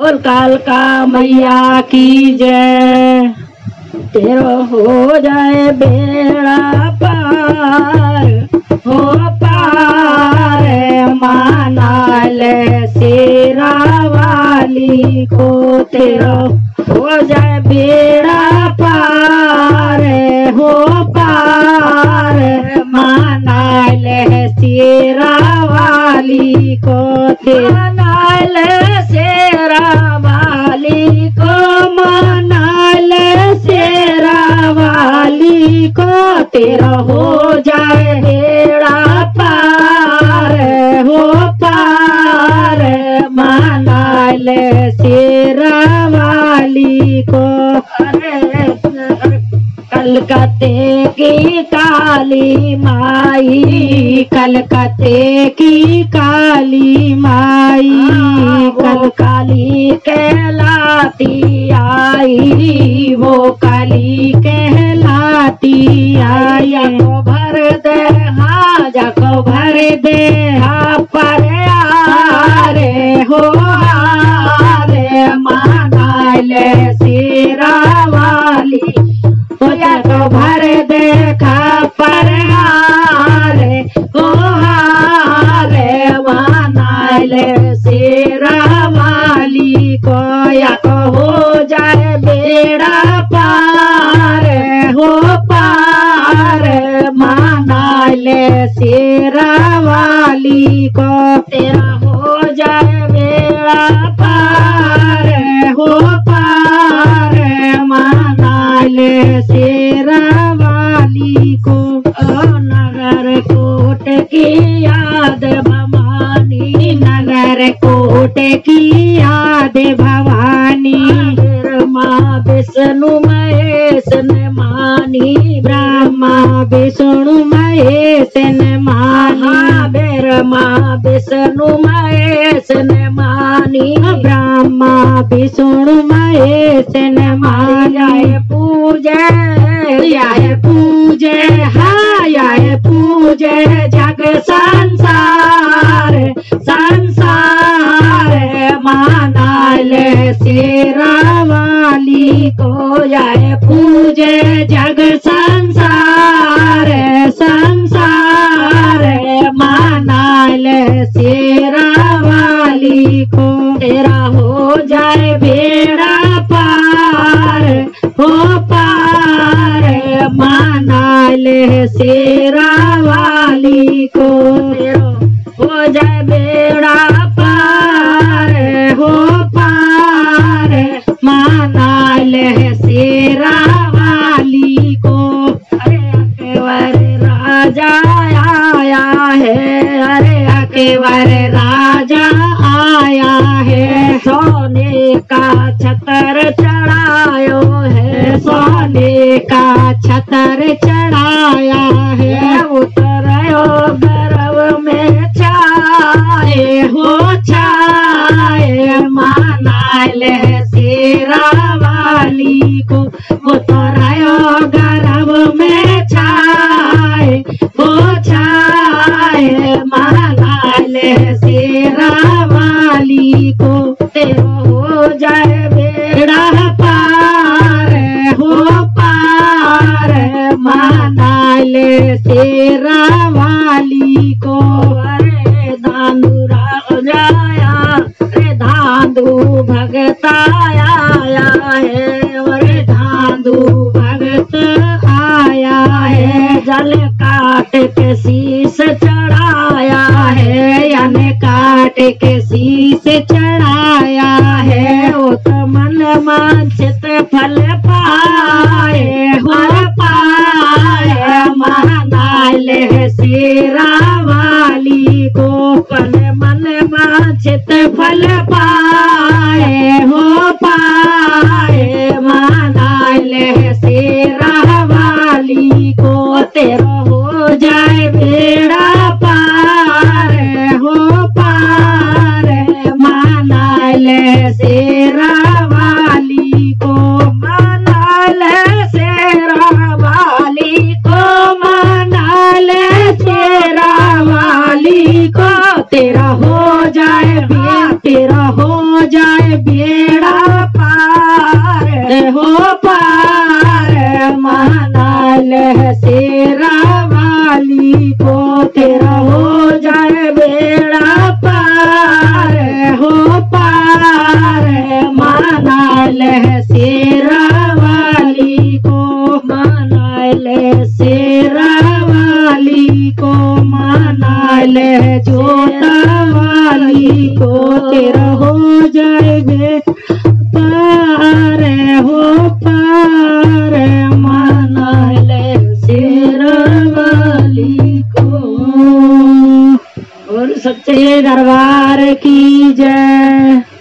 और कालका मैया की जय। तेरो हो जाए बेड़ा पार, हो पार माना ले शेरावाली को। तेरो हो जाए बेड़ा पार, हो पार माना ले शेरावाली को। माना ले शेरावाली को, माना ले शेरावाली को। तेरा हो जाए बेड़ा पार, हो पार माना ले शेरावाली को। कलकत्ते की काली माई, कलकत्ते की काली माई, कल काली कहलाती आई, वो काली कहलाती आई। को भर दे हा, जाको भर दे हा पर आरे, हो आरे माना ले शेरावाली। तो भर देखा पर हारे, को हारे माना ले शेरावाली को। या को हो जाए बेड़ा पार, हो पार माना ले शेरावाली को। तेरा हो जाए बेड़ा पार, हो पार माना ले शेरावाली को। नगर कोट की याद भवानी, नगर कोट की याद भवानी। ब्रह्मा विष्णु महेश ने मानी, ब्रह्मा विष्णु महेश ने मानी। ब्रह्मा विष्णु महेश ने मानी, ब्रह्मा विष्णु महेश ने मानी। याए पूजे हाँ, याए पूजे जग संसार, संसार माना ले शेरावाली को। याए पूजे जग संसार, संसार माना ले शेरावाली को। तेरा हो जाए बेड़ा पार, हो माना ले शेरावाली को। हो जाए बेड़ा पार, हो पार माना ले शेरावाली को। अरे अकबर राजा आया है, अरे अकबर राजा आया है। सोने का छतर चढ़ायो है, सोने का छतर चढ़ाया है। उतरयो गर्व में छाए, हो छाए माना ले शेरावाली को। उतरयो गर्व में छाए, हो छाए माना ले शेरावाली को। तेरा हो जाए बेड़ा पार, हो माना ले शेरावाली को। अरे दांदू राजाया, अरे दांदू भगत आया है, अरे दांदू भगत आया है। जल काट के शीश चढ़ाया है, यानी काट के शीश चढ़ाया है। ओ तो मन मांछित फल पाए, हो ले शेरावाली को। पल मन मांछित फल पाए, हो पाए माना ले शेरावाली को। तेरा हो जाए बेड़ा पार, हो पार माना ले शेरावाली को। माना ले शेरावाली को, शेरावाली को। तेरा हो जाए बेड़ा, तेरा हो जाए बेड़ा पार हो पार माना लह शेरावाली को तेरा हो जाए बेड़ा पार हो पार माना लह शेरावाली को माना लह शेरावाली को माना लह जोतावाली को तेरा हो जाए पार हो पार माना ले शेरावाली को। और सच्चे दरबार की जय।